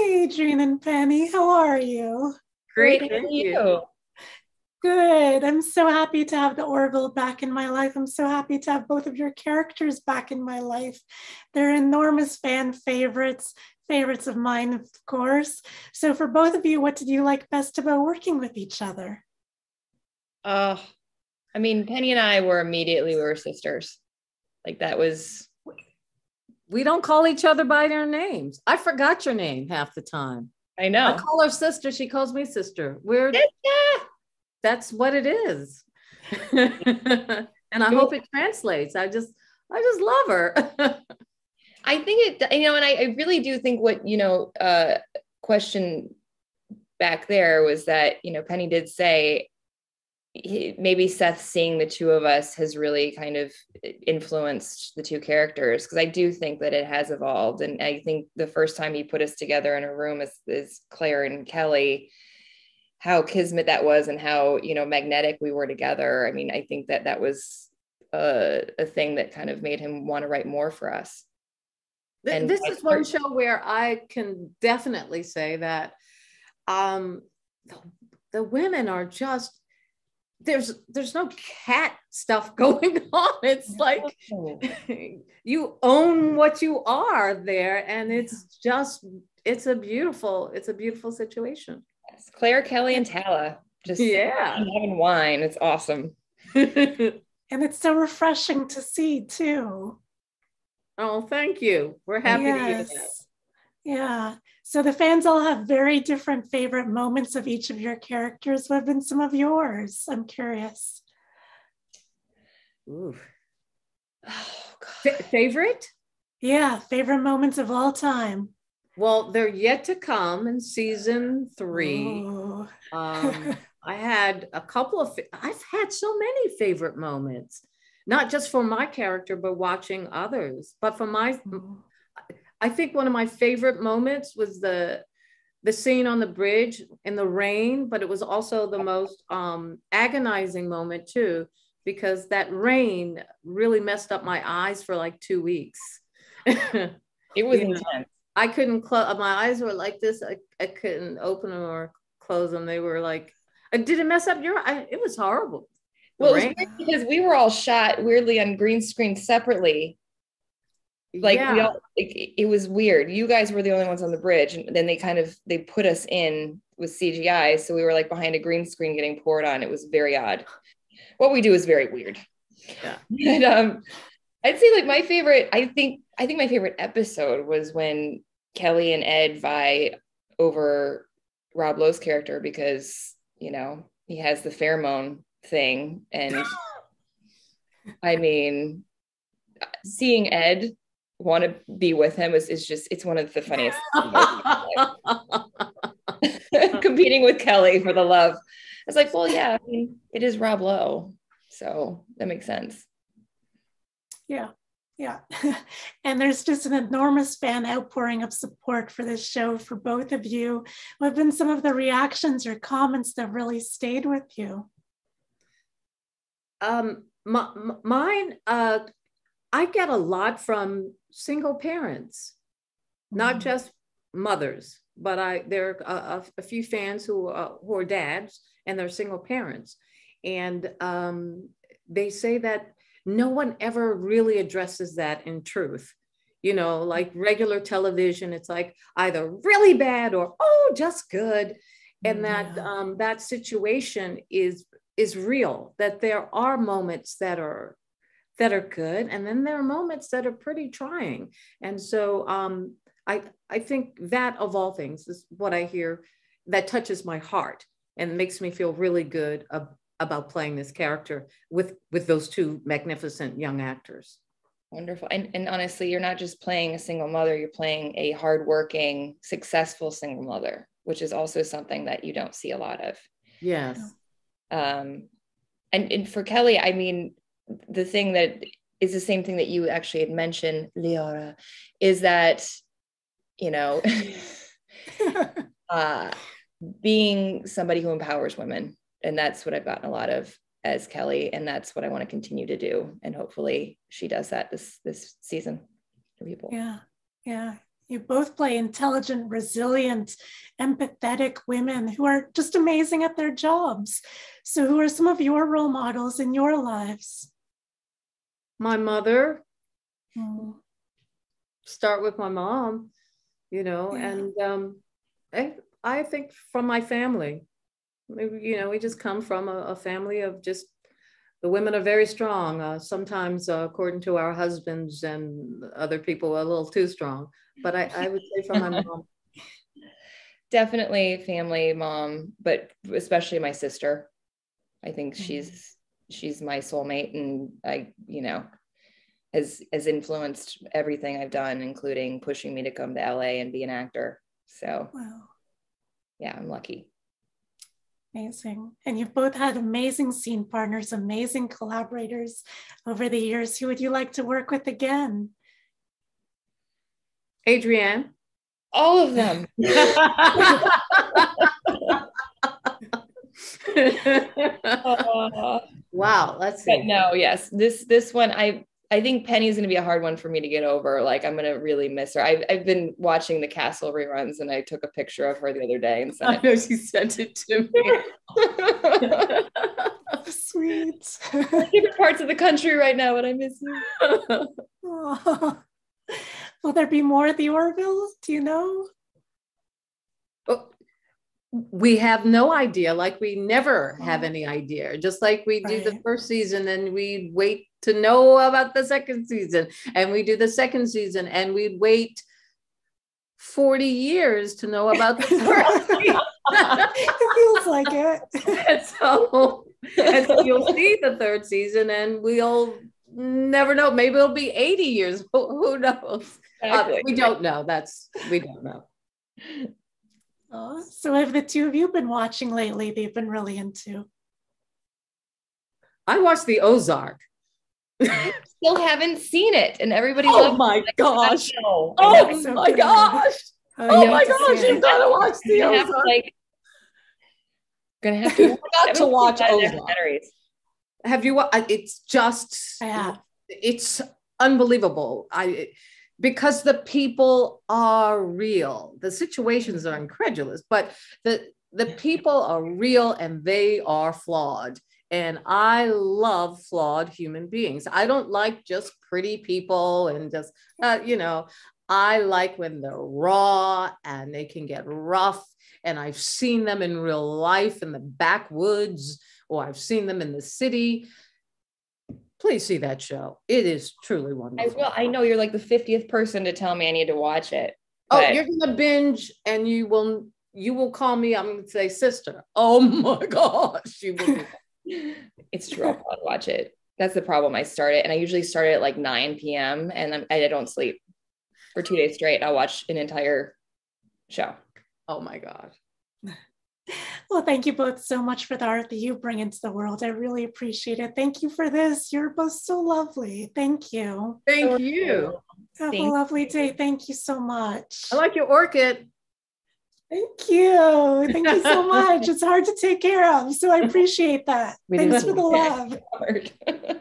Hi, Adrianne and Penny. How are you? Great. How are you? Good. I'm so happy to have the Orville back in my life. I'm so happy to have both of your characters back in my life. They're enormous fan favorites of mine, of course. So for both of you, what did you like best about working with each other? I mean, Penny and I were we were sisters. Like that was... We don't call each other by their names. I forgot your name half the time. I know. I call her sister. She calls me sister. We're... Sister! That's what it is. And I hope it translates. I just love her. I think it, and I really do think what, question back there was that, Penny did say maybe Seth seeing the two of us has really kind of influenced the two characters. Cause I do think that it has evolved. And I think the first time he put us together in a room is Claire and Kelly, how kismet that was and how, magnetic we were together. I mean, I think that that was a thing that kind of made him want to write more for us. This is one show where I can definitely say that the women are just, there's no cat stuff going on. It's like you own what you are there. And it's just, it's a beautiful situation. Yes. Claire, Kelly, and Tala just having wine. It's awesome. And it's so refreshing to see too. Oh, thank you. We're happy to hear that. Yeah. So the fans all have very different favorite moments of each of your characters. What have been some of yours? I'm curious. Ooh. Oh, God. Favorite? Yeah, favorite moments of all time. Well, they're yet to come in season 3. I've had so many favorite moments, not just for my character, but watching others. But for I think one of my favorite moments was the scene on the bridge in the rain, but it was also the most agonizing moment too, because that rain really messed up my eyes for like 2 weeks. It was intense. I couldn't close, my eyes were like this. I couldn't open them or close them. They were like, did it mess up your eye? It was horrible. Well, it was weird because we were all shot weirdly on green screen separately. Like we all, it was weird. You guys were the only ones on the bridge. And then they put us in with CGI. So we were like behind a green screen getting poured on. It was very odd. What we do is very weird. Yeah. And I'd say like my favorite, I think my favorite episode was when Kelly and Ed vie over Rob Lowe's character because, he has the pheromone thing. And I mean, seeing Ed want to be with him it's one of the funniest things. Competing with Kelly for the love. I was like, well, yeah, I mean, it is Rob Lowe. So that makes sense. Yeah. Yeah. And there's just an enormous fan outpouring of support for this show for both of you. What have been some of the reactions or comments that really stayed with you? Mine, I get a lot from single parents, not just mothers, but there are a few fans who are dads and they're single parents. And they say that no one ever really addresses that in truth. Like regular television, it's like either really bad or, just good. And that situation is real, that there are moments that are good. And then there are moments that are pretty trying. And so I think that of all things is what I hear that touches my heart and makes me feel really good about playing this character with those two magnificent young actors. Wonderful. And honestly, you're not just playing a single mother, you're playing a hardworking, successful single mother, which is also something that you don't see a lot of. Yes. And for Kelly, I mean, the thing that is the same thing that you actually had mentioned, Leora, is that, being somebody who empowers women. And that's what I've gotten a lot of as Kelly. And that's what I want to continue to do. And hopefully she does that this season for people. Yeah. Yeah. You both play intelligent, resilient, empathetic women who are just amazing at their jobs. So who are some of your role models in your lives? My mother. Mm. Start with my mom, you know, yeah. And I think from my family, you know, we just come from a family of just, the women are very strong, sometimes according to our husbands and other people a little too strong, but I would say from my mom. Definitely family, mom, but especially my sister. I think she's my soulmate, and I, you know, has influenced everything I've done, including pushing me to come to LA and be an actor. So wow. Yeah, I'm lucky. Amazing. And you've both had amazing scene partners, amazing collaborators over the years. Who would you like to work with again? Adrianne. All of them. Wow. Let's see. But no, yes. This one, I think Penny's going to be a hard one for me to get over. Like, I'm going to really miss her. I've been watching the Castle reruns, and I took a picture of her the other day and sent it. I know she sent it to me. Oh, sweet. Different parts of the country right now, but I miss you. Oh. Will there be more at the Orville? Do you know? Oh. We have no idea, like we never have any idea, just like we do the first season and we'd wait to know about the second season, and we do the second season and we'd wait 40 years to know about the first season. It feels like it. And so you'll see the third season and we'll never know. Maybe it'll be 80 years, who knows? Exactly. We don't know. Oh, so have the two of you been watching lately that you've been really into? I watched the Ozark. Still haven't seen it, and everybody loves it. Oh my gosh. Oh my gosh. Oh my gosh, you've got to watch the Ozark. Gonna have to watch Ozark. Have you watched? It's just, it's unbelievable. Because the people are real. The situations are incredulous, but the people are real and they are flawed. And I love flawed human beings. I don't like just pretty people and just, you know, I like when they're raw and they can get rough. And I've seen them in real life in the backwoods, or I've seen them in the city. Please see that show. It is truly wonderful. I will. I know you're like the 50th person to tell me I need to watch it. But... Oh, you're going to binge and you will call me. I'm going to say, sister, oh my gosh. You will. It's true. I'll watch it. That's the problem. I start it, and I usually start it at like 9 p.m. and I don't sleep for 2 days straight. I'll watch an entire show. Oh my God. Well, thank you both so much for the art that you bring into the world. I really appreciate it. Thank you for this. You're both so lovely. Thank you. Thank you. Have a lovely day. Thank you so much. I like your orchid. Thank you. Thank you so much. It's hard to take care of, so I appreciate that. Thanks for the love.